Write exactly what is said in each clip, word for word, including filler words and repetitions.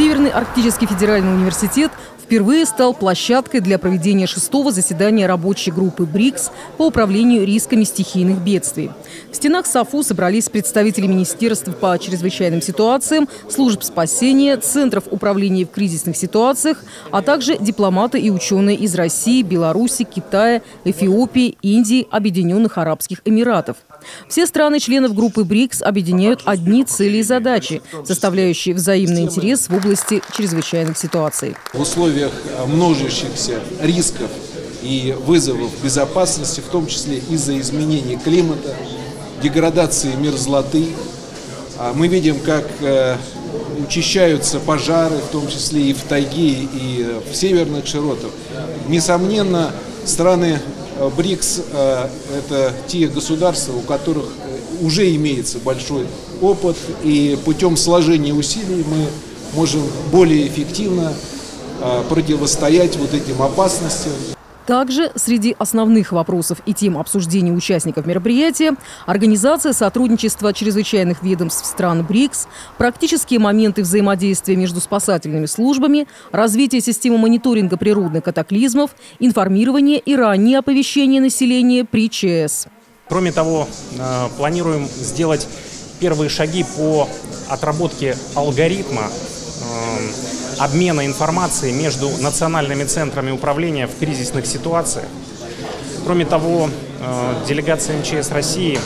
Северный Арктический Федеральный Университет впервые стал площадкой для проведения шестого заседания рабочей группы БРИКС по управлению рисками стихийных бедствий. В стенах САФУ собрались представители министерств по чрезвычайным ситуациям, служб спасения, центров управления в кризисных ситуациях, а также дипломаты и ученые из России, Беларуси, Китая, Эфиопии, Индии, Объединенных Арабских Эмиратов. Все страны членов группы БРИКС объединяют одни цели и задачи, составляющие взаимный интерес в области чрезвычайных ситуаций. В условиях множащихся рисков и вызовов безопасности, в том числе из-за изменений климата, деградации мерзлоты, мы видим, как учащаются пожары, в том числе и в тайге, и в северных широтах. Несомненно, страны БРИКС – это те государства, у которых уже имеется большой опыт, и путем сложения усилий мы можем более эффективно противостоять вот этим опасностям. Также среди основных вопросов и тем обсуждения участников мероприятия – организация сотрудничества чрезвычайных ведомств стран БРИКС, практические моменты взаимодействия между спасательными службами, развитие системы мониторинга природных катаклизмов, информирование и раннее оповещение населения при ЧС. Кроме того, планируем сделать первые шаги по отработке алгоритма обмена информацией между национальными центрами управления в кризисных ситуациях. Кроме того, делегация МЧС России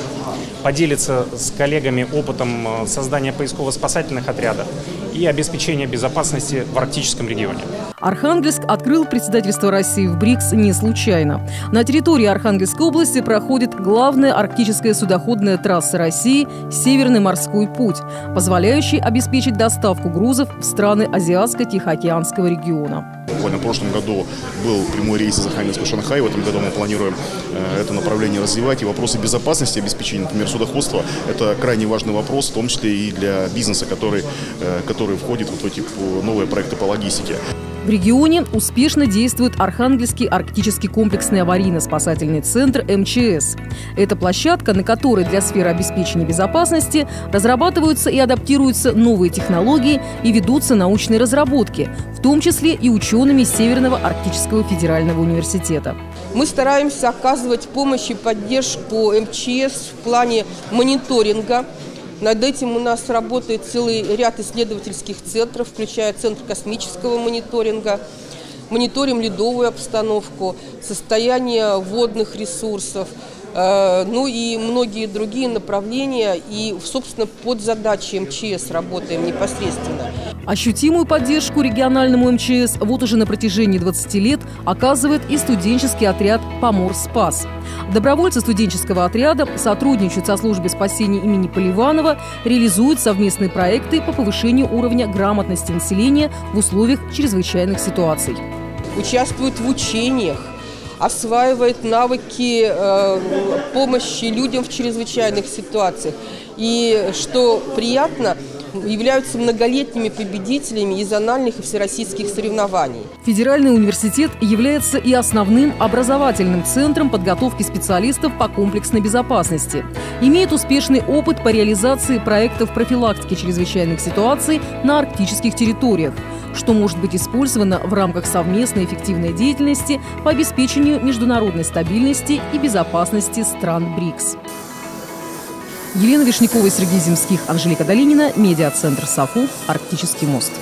поделится с коллегами опытом создания поисково-спасательных отрядов и обеспечения безопасности в арктическом регионе. Архангельск открыл председательство России в БРИКС не случайно. На территории Архангельской области проходит главная арктическая судоходная трасса России «Северный морской путь», позволяющий обеспечить доставку грузов в страны Азиатско-Тихоокеанского региона. Буквально в прошлом году был прямой рейс из Архангельска в Шанхай. В этом году мы планируем это направление развивать. И вопросы безопасности, обеспечения, например, судоходства, это крайне важный вопрос, в том числе и для бизнеса, который, который входит вот в эти новые проекты по логистике. В регионе успешно действует Архангельский арктический комплексный аварийно-спасательный центр МЧС. Это площадка, на которой для сферы обеспечения безопасности разрабатываются и адаптируются новые технологии и ведутся научные разработки, в том числе и учеными Северного Арктического федерального университета. Мы стараемся оказывать помощь и поддержку МЧС в плане мониторинга. Над этим у нас работает целый ряд исследовательских центров, включая Центр космического мониторинга. Мониторим ледовую обстановку, состояние водных ресурсов, э, ну и многие другие направления. И, собственно, под задачей МЧС работаем непосредственно. Ощутимую поддержку региональному МЧС вот уже на протяжении двадцати лет оказывает и студенческий отряд «Поморспас». Добровольцы студенческого отряда сотрудничают со службой спасения имени Поливанова, реализуют совместные проекты по повышению уровня грамотности населения в условиях чрезвычайных ситуаций. Участвуют в учениях, осваивают навыки э, помощи людям в чрезвычайных ситуациях. И, что приятно, являются многолетними победителями и зональных и всероссийских соревнований. Федеральный университет является и основным образовательным центром подготовки специалистов по комплексной безопасности. Имеет успешный опыт по реализации проектов профилактики чрезвычайных ситуаций на арктических территориях, что может быть использовано в рамках совместной эффективной деятельности по обеспечению международной стабильности и безопасности стран БРИКС. Елена Вишнякова, Сергей Земских, Анжелика Долинина, медиацентр САФУ, Арктический мост.